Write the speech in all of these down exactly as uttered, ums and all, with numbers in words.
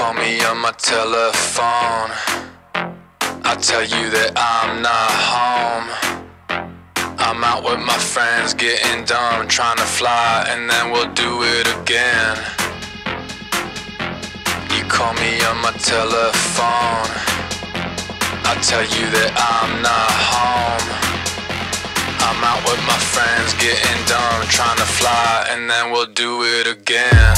call me on my telephone. I tell you that I'm not home. I'm out with my friends getting dumb, trying to fly, and then we'll do it again. You call me on my telephone. I tell you that I'm not home. I'm out with my friends getting dumb, trying to fly, and then we'll do it again.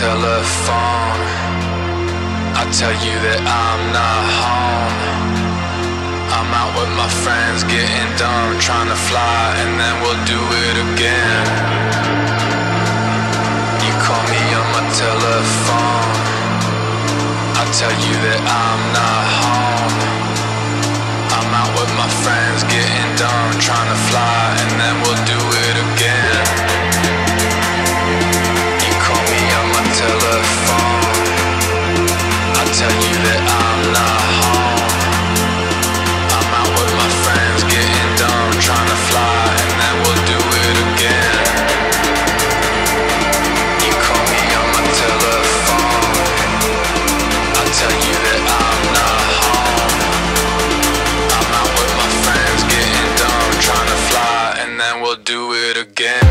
Telephone, I tell you that I'm not home. I'm out with my friends getting dumb, trying to fly, and then we'll do it again. You call me on my telephone. I tell you that I'm not home. I'm out with my friends getting dumb, trying to fly, and then we'll do it again. Tell you that I'm not home. I'm out with my friends getting dumb, trying to fly, and then we'll do it again. You call me on my telephone. I tell you that I'm not home. I'm out with my friends getting dumb, trying to fly, and then we'll do it again.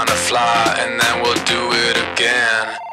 Trying to fly, and then we'll do it again.